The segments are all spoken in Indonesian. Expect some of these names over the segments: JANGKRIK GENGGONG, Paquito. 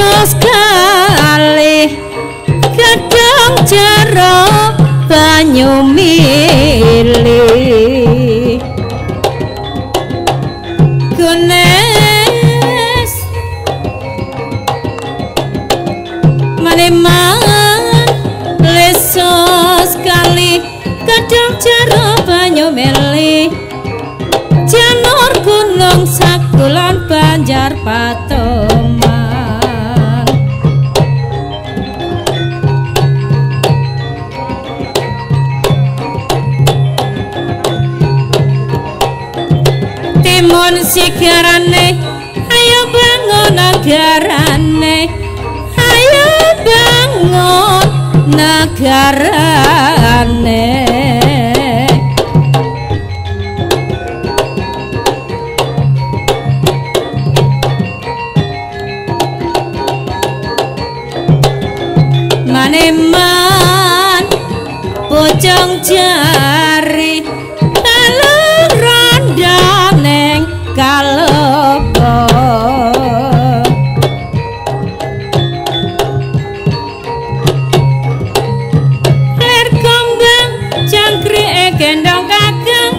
Dos kalih gedhong jero banyu milih gunes maneman lesos kalih gedhong jero banyu milih janur gunung sakulon banjar patom timun sikarane ayo bangun negarane ayo bangun negarane maneman pocong jari telur ronda kalopo ler kembang jangkrik gendong kakang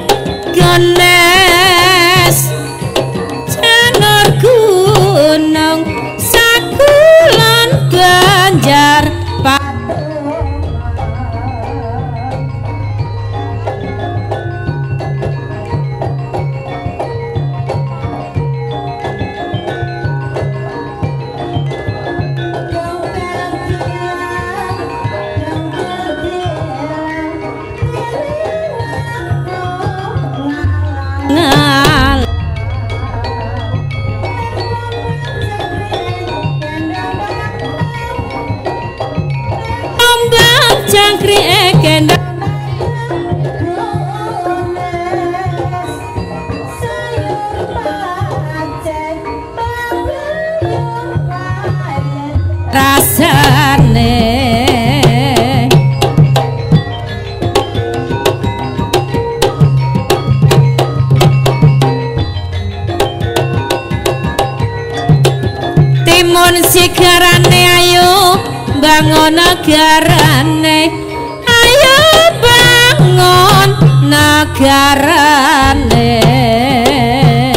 gones janur gunung sakulon banjar jangkrik gendong rasane timun sikarane ayo bangun negarane ayo bangun negarane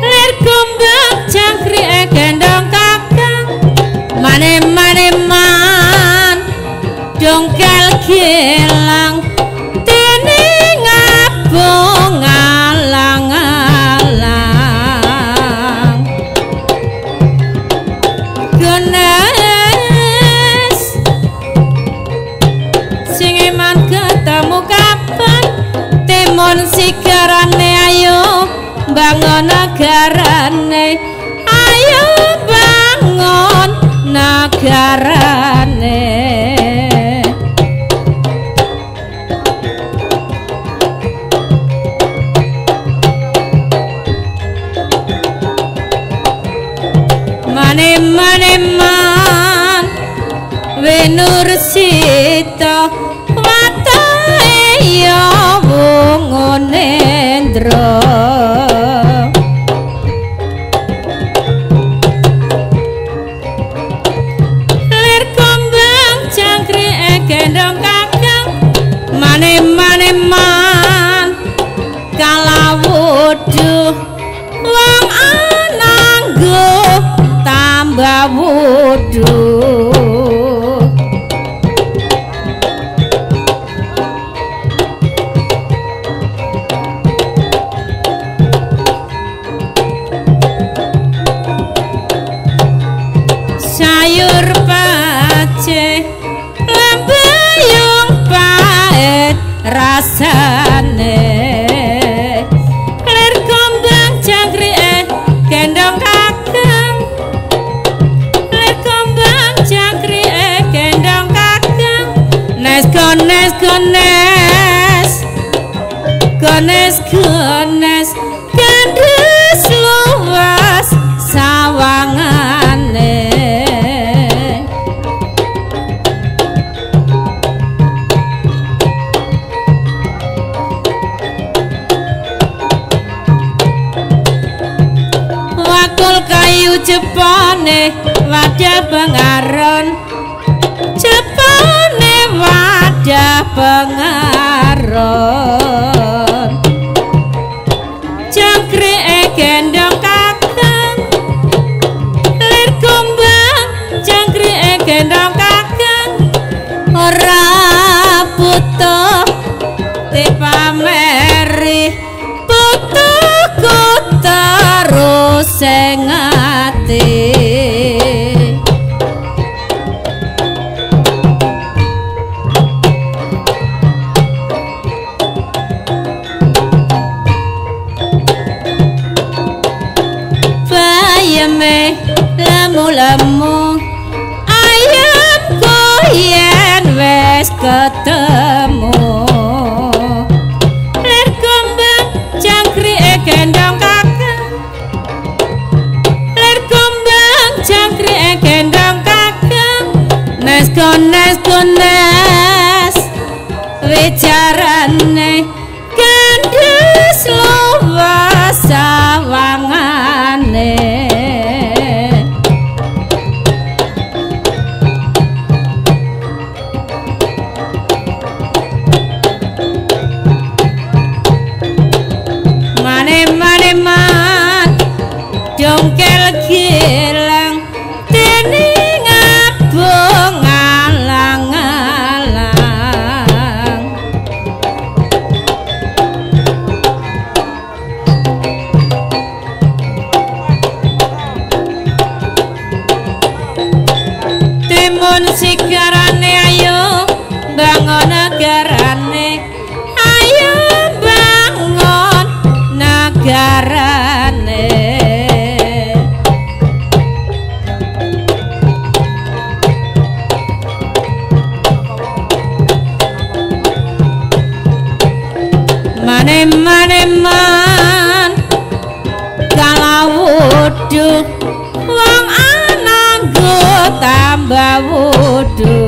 lir kembang jangkrik gendong kakang maneman dongkel gelang teni ngabung alang-alang timun sikarane ayo bangun negarane ayo bangun negarane maneman winursita ya wong nendro lir kembang jangkrik gendong kakang maneman kalawuduh wong anangguh tambah wuduh sayur pace lembuyung paet rasane lir kembang jangkrik gendong kakang lir kembang jangkrik gendong kakang nes gones gones gones gones gandes luas sawangane Ayu jepone wadah pengaron, jepone wadah pengaron. Jangkrik gendong kakang, lir gombang. Jangkrik gendong kakang, ora butuh dipameri, butuhku terus sengati. Bayame lemu-lemu ayamku yen wes ketemu. Kones-kones wicarane gandes luwes sawangane. Mane-mane-man jongkel gilang dene ngabung sigarane. Ayo bangun negarane, ayo bangun negarane. Mane-mane-man kalawudu wong ananggo tambah wudu.